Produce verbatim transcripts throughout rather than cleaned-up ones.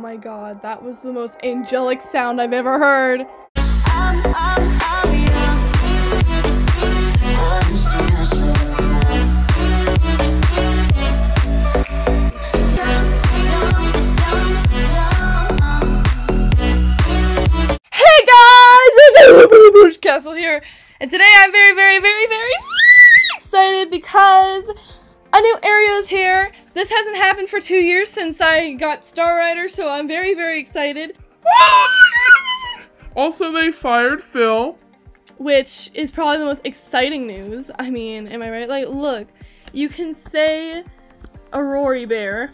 my god, that was the most angelic sound I've ever heard. I'm, I'm, I'm Castle here, and today I'm very very very very excited because a new area is here. This hasn't happened for two years since I got Star Rider, so I'm very very excited. Also, they fired Phil, which is probably the most exciting news. I mean, am I right? Like, look, you can say a Rory Bear.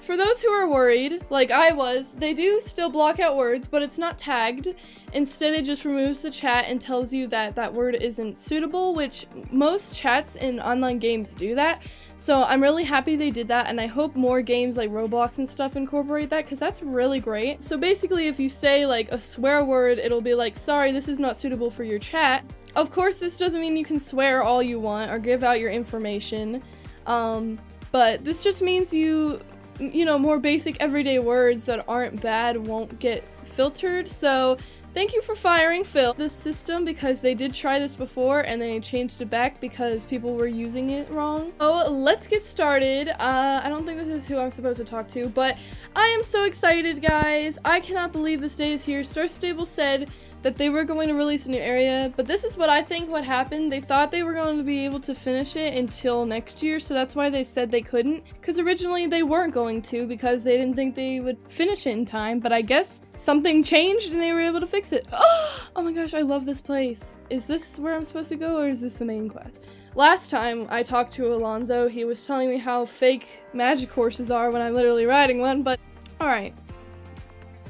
For those who are worried, like I was, they do still block out words, but it's not tagged. Instead, it just removes the chat and tells you that that word isn't suitable, which most chats in online games do that. So I'm really happy they did that, and I hope more games like Roblox and stuff incorporate that, because that's really great. So basically, if you say like a swear word, it'll be like, sorry, this is not suitable for your chat. Of course, this doesn't mean you can swear all you want or give out your information, um, but this just means you... you know, more basic everyday words that aren't bad won't get filtered. So thank you for firing Phil. This system, because they did try this before and they changed it back because people were using it wrong. So let's get started. uh I don't think this is who I'm supposed to talk to, but I am so excited, guys. I cannot believe this day is here. Star Stable said that they were going to release a new area, but this is what I think what happened. They thought they were going to be able to finish it until next year, so that's why they said they couldn't, because originally they weren't going to, because they didn't think they would finish it in time, but I guess something changed and they were able to fix it. Oh, oh my gosh, I love this place. Is this where I'm supposed to go, or is this the main quest? Last time I talked to Alonzo, he was telling me how fake magic horses are when I'm literally riding one, but alright.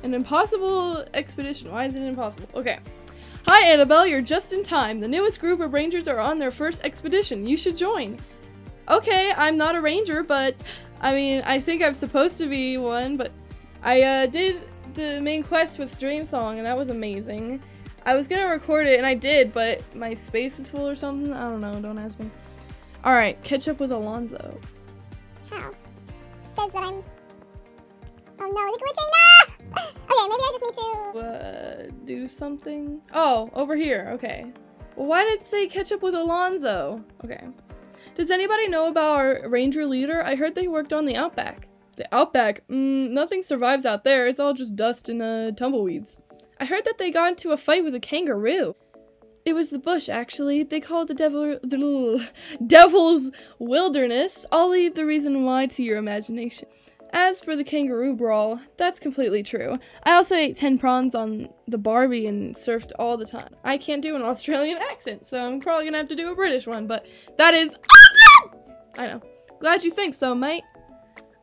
An impossible expedition. Why is it impossible? Okay. Hi, Annabelle. You're just in time. The newest group of rangers are on their first expedition. You should join. Okay, I'm not a ranger, but I mean, I think I'm supposed to be one, but I uh, did the main quest with Dream Song, and that was amazing. I was going to record it, and I did, but my space was full or something. I don't know. Don't ask me. All right. Catch up with Alonzo. How? Says that I'm... Oh, no. The glitching. Okay, maybe I just need to uh, do something. Oh, over here. Okay. Well, why did it say catch up with Alonzo? Okay. Does anybody know about our ranger leader? I heard they worked on the outback. The outback? Mm, nothing survives out there. It's all just dust and uh, tumbleweeds. I heard that they got into a fight with a kangaroo. It was the bush, actually. They called the devil Devil's Wilderness. I'll leave the reason why to your imagination. As for the kangaroo brawl, that's completely true. I also ate ten prawns on the Barbie and surfed all the time. I can't do an Australian accent, so I'm probably gonna have to do a British one, but that is awesome! I know. Glad you think so, mate.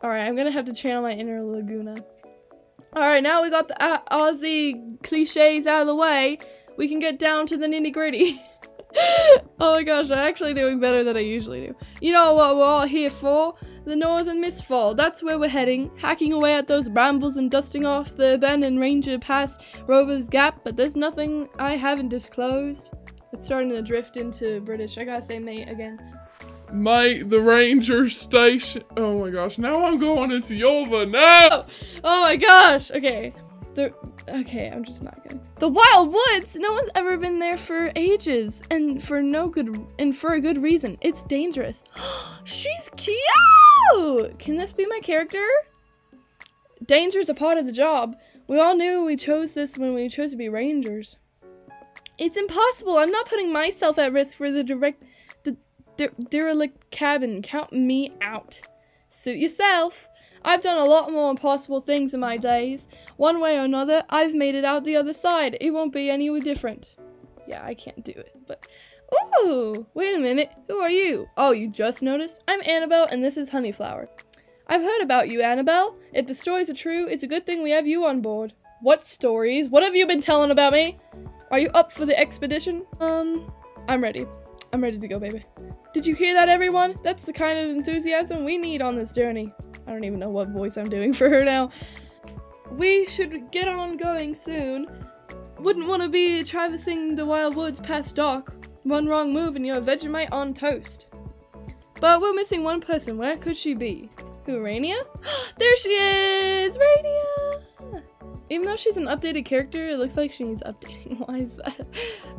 Alright, I'm gonna have to channel my inner Laguna. Alright, now we got the uh, Aussie cliches out of the way, we can get down to the nitty-gritty. Oh my gosh, I'm actually doing better than I usually do. You know what we're all here for? The Northern Mistfall. That's where we're heading, hacking away at those brambles and dusting off the abandoned ranger past Rover's Gap, but there's nothing I haven't disclosed. It's starting to drift into British. I gotta say mate again. Mate, the ranger station. Oh my gosh, now I'm going into Yova, no! Oh, oh my gosh, okay. The, okay, I'm just not gonna. The Wild Woods! No one's ever been there for ages, and for no good, and for a good reason. It's dangerous. She's cute! Can this be my character? Danger's a part of the job. We all knew we chose this when we chose to be rangers. It's impossible. I'm not putting myself at risk for the direct, the de derelict cabin. Count me out. Suit yourself. I've done a lot more impossible things in my days. One way or another, I've made it out the other side. It won't be any different. Yeah, I can't do it, but... Ooh! Wait a minute. Who are you? Oh, you just noticed? I'm Annabelle, and this is Honeyflower. I've heard about you, Annabelle. If the stories are true, it's a good thing we have you on board. What stories? What have you been telling about me? Are you up for the expedition? Um, I'm ready. I'm ready to go, baby. Did you hear that, everyone? That's the kind of enthusiasm we need on this journey. I don't even know what voice I'm doing for her now. We should get on going soon. Wouldn't want to be traversing the Wild Woods past dark. One wrong move and you're a Vegemite on toast. But we're missing one person. Where could she be? Who, Rania? There she is! Rania! Even though she's an updated character, it looks like she needs updating. Why is that?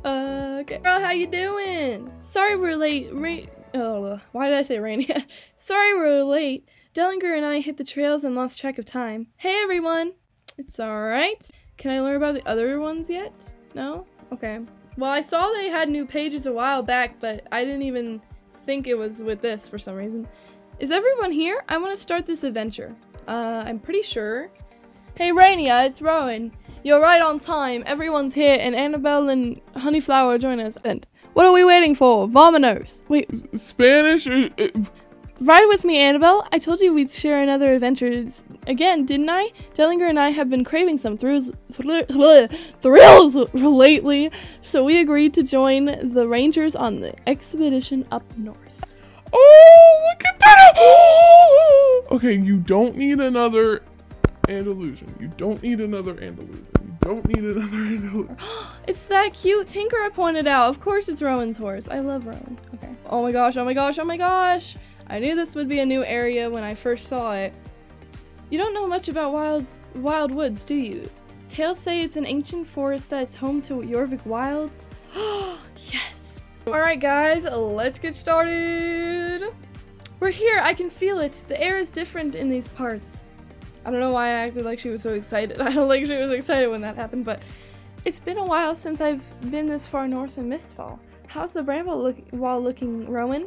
Uh, okay. Girl, how you doing? Sorry we're late. Ra oh, why did I say Rania? Sorry we're late. Dellinger and I hit the trails and lost track of time. Hey, everyone. It's alright. Can I learn about the other ones yet? No? Okay. Well, I saw they had new pages a while back, but I didn't even think it was with this for some reason. Is everyone here? I want to start this adventure. Uh, I'm pretty sure. Hey, Rania, it's Rowan. You're right on time. Everyone's here, and Annabelle and Honeyflower join us. And what are we waiting for? Vominos. Wait. Spanish? Ride with me, Annabelle. I told you we'd share another adventure again, didn't I? Dellinger and I have been craving some thrills, thr thrills lately, so we agreed to join the Rangers on the expedition up north. Oh, look at that! Oh! Okay, you don't need another Andalusian. You don't need another Andalusian. You don't need another Andalusian. It's that cute Tinker I pointed out. Of course it's Rowan's horse. I love Rowan. Okay. Oh my gosh, oh my gosh, oh my gosh! I knew this would be a new area when I first saw it. You don't know much about Wild, Wild Woods, do you? Tales say it's an ancient forest that's home to Yorvik Wilds. Yes! Alright guys, let's get started! We're here, I can feel it. The air is different in these parts. I don't know why I acted like she was so excited. I don't think she was excited when that happened, but it's been a while since I've been this far north in Mistfall. How's the bramble look wall looking, Rowan?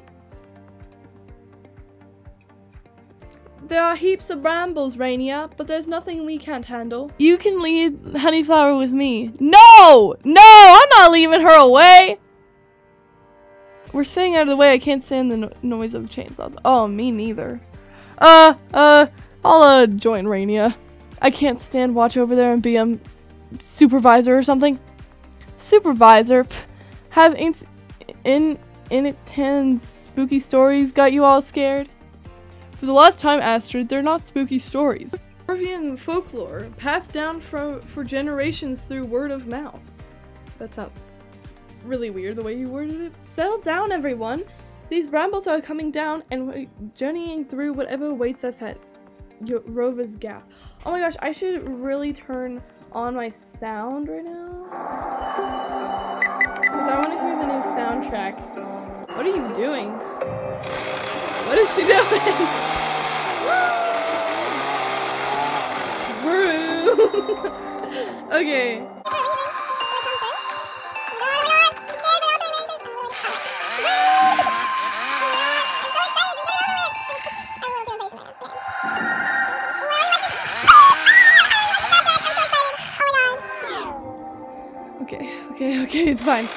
There are heaps of brambles, Rania, but there's nothing we can't handle. You can lead Honeyflower with me. No! No! I'm not leaving her away! We're staying out of the way. I can't stand the no noise of chainsaws. Oh, me neither. Uh, uh, I'll, uh, join Rania. I can't stand watch over there and be a um, supervisor or something. Supervisor? Pff, have in in Enitan's spooky stories got you all scared? For the last time, Astrid, they're not spooky stories. European folklore, passed down for, for generations through word of mouth. That sounds really weird the way you worded it. Settle down, everyone. These brambles are coming down and we're journeying through whatever awaits us at Yrova's Gap. Oh my gosh, I should really turn on my sound right now. Because I want to hear the new soundtrack. What are you doing? What is she doing? Okay. Okay, okay, okay, it's fine.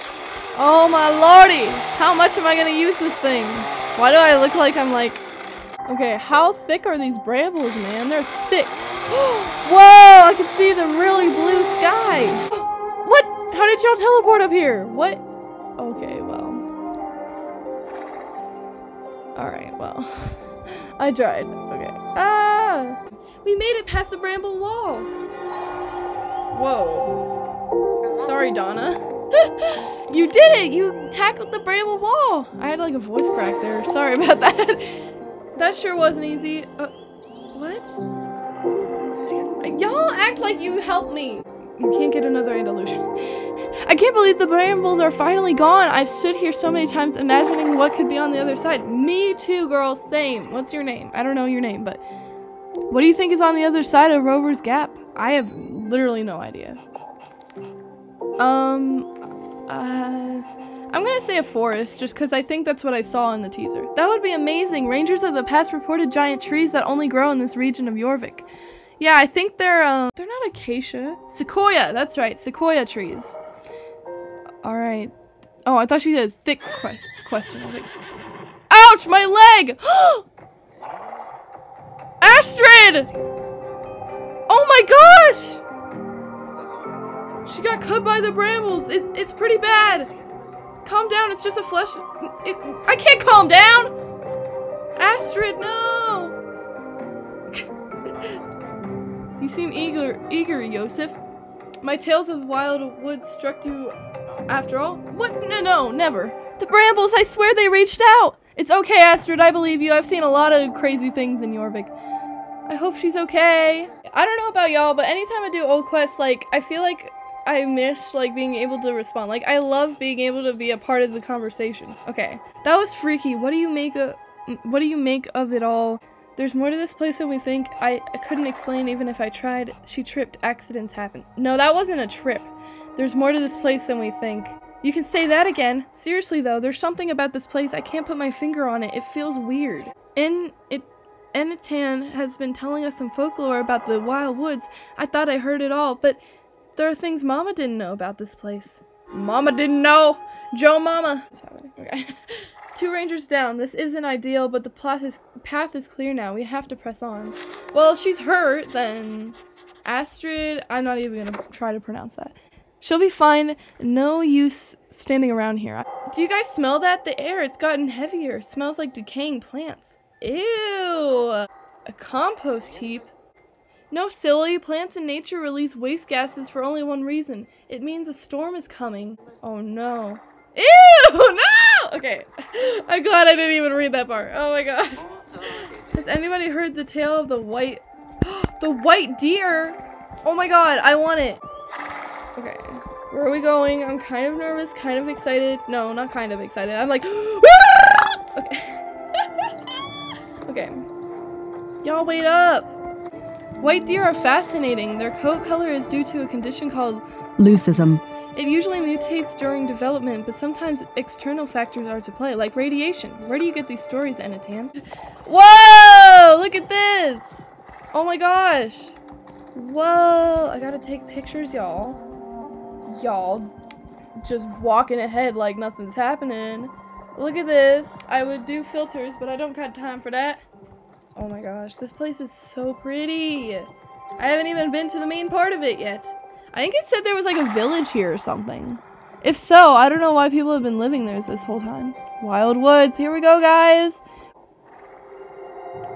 Oh my lordy! How much am I gonna use this thing? Why do I look like I'm like... Okay, how thick are these brambles, man? They're thick. Whoa, I can see the really blue sky. What? How did y'all teleport up here? What? Okay, well. Alright, well. I tried. Okay. Ah! We made it past the bramble wall. Whoa. Sorry, Donna. You did it! You tackled the bramble wall! I had like a voice crack there. Sorry about that. That sure wasn't easy. Uh, what? Y'all act like you helped me. You can't get another Andalusian. I can't believe the brambles are finally gone. I've stood here so many times imagining what could be on the other side. Me too, girl. Same. What's your name? I don't know your name, but... What do you think is on the other side of Rover's Gap? I have literally no idea. Um... Uh, I'm gonna say a forest, just because I think that's what I saw in the teaser. That would be amazing! Rangers of the past reported giant trees that only grow in this region of Yorvik. Yeah, I think they're, um, they're not acacia. Sequoia! That's right, sequoia trees. Alright. Oh, I thought she said thick que question. I was like, ouch! My leg! Astrid! Oh my gosh! She got cut by the brambles. It's it's pretty bad. Calm down. It's just a flesh. It, I can't calm down. Astrid, no. You seem eager, eager, Yosef. My tales of the wild woods struck you after all. What? No, no, never. The brambles. I swear they reached out. It's okay, Astrid. I believe you. I've seen a lot of crazy things in Yorvik. I hope she's okay. I don't know about y'all, but anytime I do old quests, like, I feel like I miss, like, being able to respond. Like, I love being able to be a part of the conversation. Okay. That was freaky. What do you make of, what do you make of it all? There's more to this place than we think. I, I couldn't explain even if I tried. She tripped. Accidents happen. No, that wasn't a trip. There's more to this place than we think. You can say that again. Seriously, though, there's something about this place. I can't put my finger on it. It feels weird. And it... Enitan has been telling us some folklore about the Wild Woods. I thought I heard it all, but there are things Mama didn't know about this place. Mama didn't know! Joe Mama! Okay. Two rangers down. This isn't ideal, but the path is, path is clear now. We have to press on. Well, if she's hurt, then... Astrid... I'm not even gonna try to pronounce that. She'll be fine. No use standing around here. Do you guys smell that? The air, it's gotten heavier. It smells like decaying plants. Ew! A compost heap? No, silly. Plants in nature release waste gases for only one reason. It means a storm is coming. Oh, no. Ew! No! Okay. I'm glad I didn't even read that part. Oh, my gosh. Has anybody heard the tale of the white... the white deer? Oh, my God. I want it. Okay. Where are we going? I'm kind of nervous, kind of excited. No, not kind of excited. I'm like... okay. Okay. Y'all wait up! White deer are fascinating. Their coat color is due to a condition called leucism. It usually mutates during development, but sometimes external factors are to play, like radiation. Where do you get these stories, Enitan? Whoa! Look at this! Oh my gosh! Whoa! I gotta take pictures, y'all. Y'all just walking ahead like nothing's happening. Look at this. I would do filters, but I don't got time for that. Oh my gosh, this place is so pretty. I haven't even been to the main part of it yet. I think it said there was like a village here or something. If so, I don't know why people have been living there this whole time. Wild Woods, here we go, guys.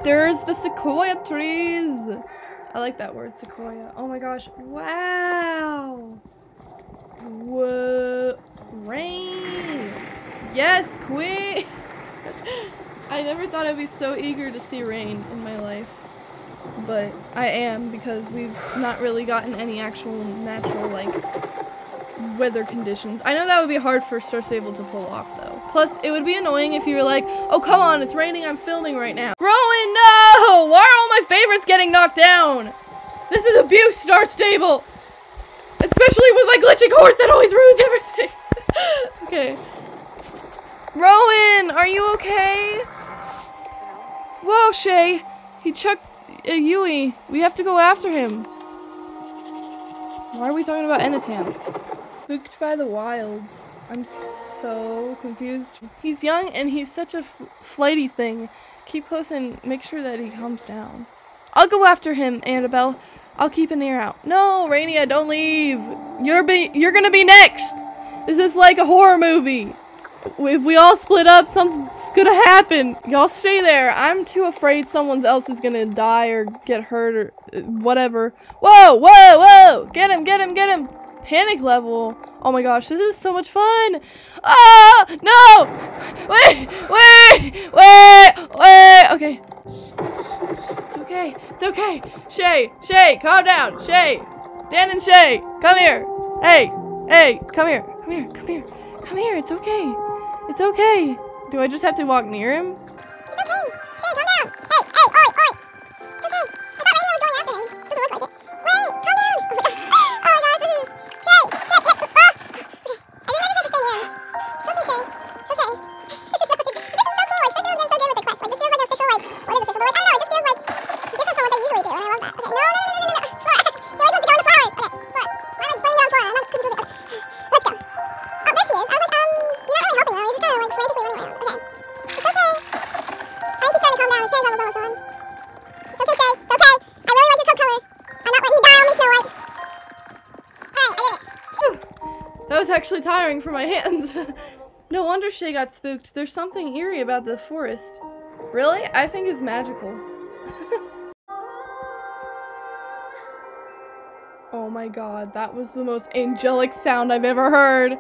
There's the sequoia trees. I like that word, sequoia. Oh my gosh, wow. Whoa, rain. Yes, queen! I never thought I'd be so eager to see rain in my life, but I am, because we've not really gotten any actual natural, like, weather conditions. I know that would be hard for Star Stable to pull off, though. Plus, it would be annoying if you were like, oh, come on, it's raining, I'm filming right now. Rowan, no! Why are all my favorites getting knocked down? This is abuse, Star Stable! Especially with my glitching horse that always ruins everything! Okay. Rowan, are you okay? Whoa, Shay. He chucked a Yui. We have to go after him. Why are we talking about Enitan? Spooked by the wilds. I'm so confused. He's young and he's such a f flighty thing. Keep close and make sure that he calms down. I'll go after him, Annabelle. I'll keep an ear out. No, Rania, don't leave. You're be you're gonna be next. This is like a horror movie. If we all split up, something's gonna happen. Y'all stay there. I'm too afraid someone else is gonna die or get hurt or whatever. Whoa, whoa, whoa! Get him, get him, get him! Panic level. Oh my gosh, this is so much fun. Ah, no! Wait, wait, wait, wait! Okay. It's okay, it's okay. Shay, Shay, calm down. Shay, Dan and Shay, come here. Hey, hey, come here, come here, come here. Come here, it's okay. It's okay. Do I just have to walk near him? It's okay. Shay, calm down. Hey, hey, oi, oi. It's okay. I thought Rania was going after him. Doesn't look like it. Wait, calm down. Oh my gosh, this is... Shay, Shay, Shay. Oh. Okay. I think I just have to stay near him. It's okay, Shay. It's okay. This is so cool. Like, sometimes I'm so good with the quest. Like, this feels like official, like... What is official? But, like, I don't know. It just feels, like, different from what they usually do. And I love that. Okay, no, no, no, no, no, no. Flora. She always wants to go on the flowers. Okay, Flora. I'm, like, blaming you on Flora. I'm not confused with it. Let's go. Oh, there she is. I was like, um... actually tiring for my hands. No wonder Shay got spooked. There's something eerie about the forest. Really? I think it's magical. Oh my god, that was the most angelic sound I've ever heard.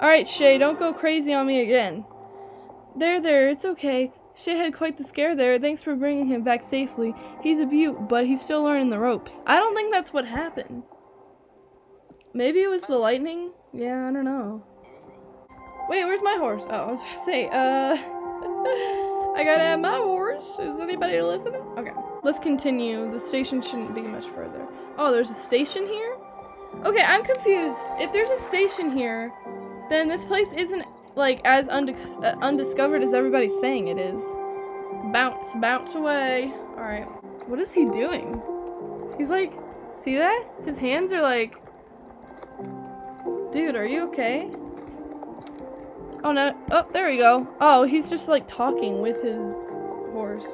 Alright, Shay, don't go crazy on me again. There, there, it's okay. Shay had quite the scare there. Thanks for bringing him back safely. He's a beaut, but he's still learning the ropes. I don't think that's what happened. Maybe it was the lightning? Yeah, I don't know. Wait, where's my horse? Oh, I was about to say, uh... I gotta have my horse. Is anybody listening? Okay. Let's continue. The station shouldn't be much further. Oh, there's a station here? Okay, I'm confused. If there's a station here, then this place isn't... like as undic uh, undiscovered as everybody's saying it is. Bounce, bounce away. All right, what is he doing? He's like, see that? His hands are like, dude, are you okay? Oh no, oh, there we go. Oh, he's just like talking with his horse.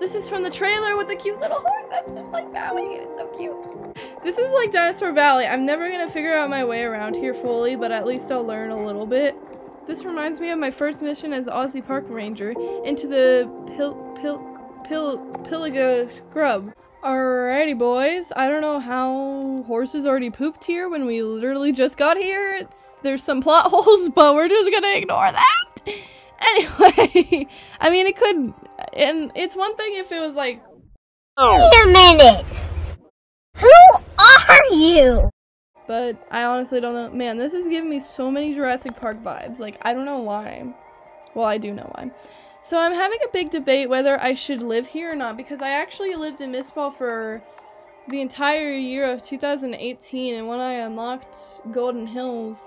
This is from the trailer with the cute little horse that's just like bowing and it's so cute. This is like Dinosaur Valley. I'm never gonna figure out my way around here fully, but at least I'll learn a little bit. This reminds me of my first mission as the Aussie Park Ranger into the pil pil pil Piliga Scrub. Alrighty, boys. I don't know how horses already pooped here when we literally just got here. It's there's some plot holes, but we're just gonna ignore that. Anyway, I mean it could, and it's one thing if it was like. Wait a minute. Who are you? But I honestly don't know. Man, this is giving me so many Jurassic Park vibes. Like, I don't know why. Well, I do know why. So I'm having a big debate whether I should live here or not, because I actually lived in Mistfall for the entire year of two thousand eighteen, and when I unlocked Golden Hills,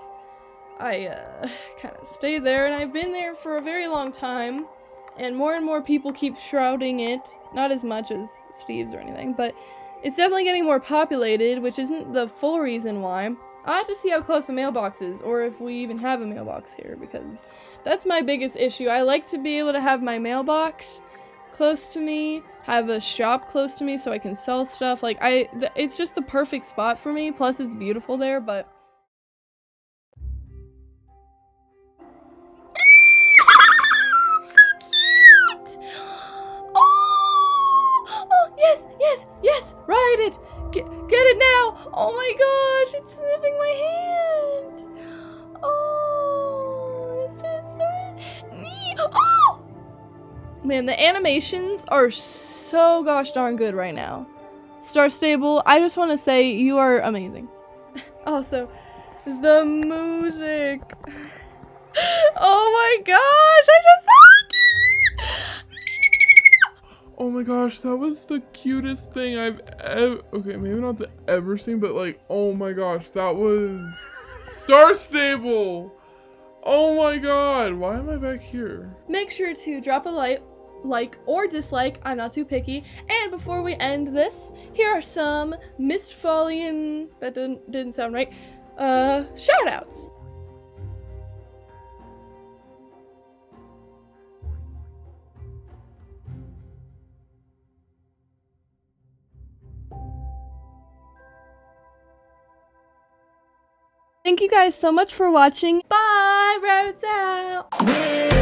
I uh, kind of stayed there, and I've been there for a very long time, and more and more people keep shrouding it. Not as much as Steve's or anything, but it's definitely getting more populated, which isn't the full reason why. I'll have to see how close the mailbox is, or if we even have a mailbox here, because that's my biggest issue. I like to be able to have my mailbox close to me, have a shop close to me so I can sell stuff. Like, I, th it's just the perfect spot for me, plus it's beautiful there, but... Ride it! Get, get it now! Oh my gosh, it's sniffing my hand! Oh, it's, it's so neat! Oh! Man, the animations are so gosh darn good right now. Star Stable, I just want to say you are amazing. Also, the music. Oh my gosh, I just saw it! Oh my gosh, that was the cutest thing I've ever, okay, maybe not the ever seen, but like, oh my gosh, that was Star Stable. Oh my god, why am I back here? Make sure to drop a like, like or dislike, I'm not too picky. And before we end this, here are some Mistfolian, that didn't, didn't sound right, uh, shout outs. Thank you guys so much for watching. Bye, rabbits out!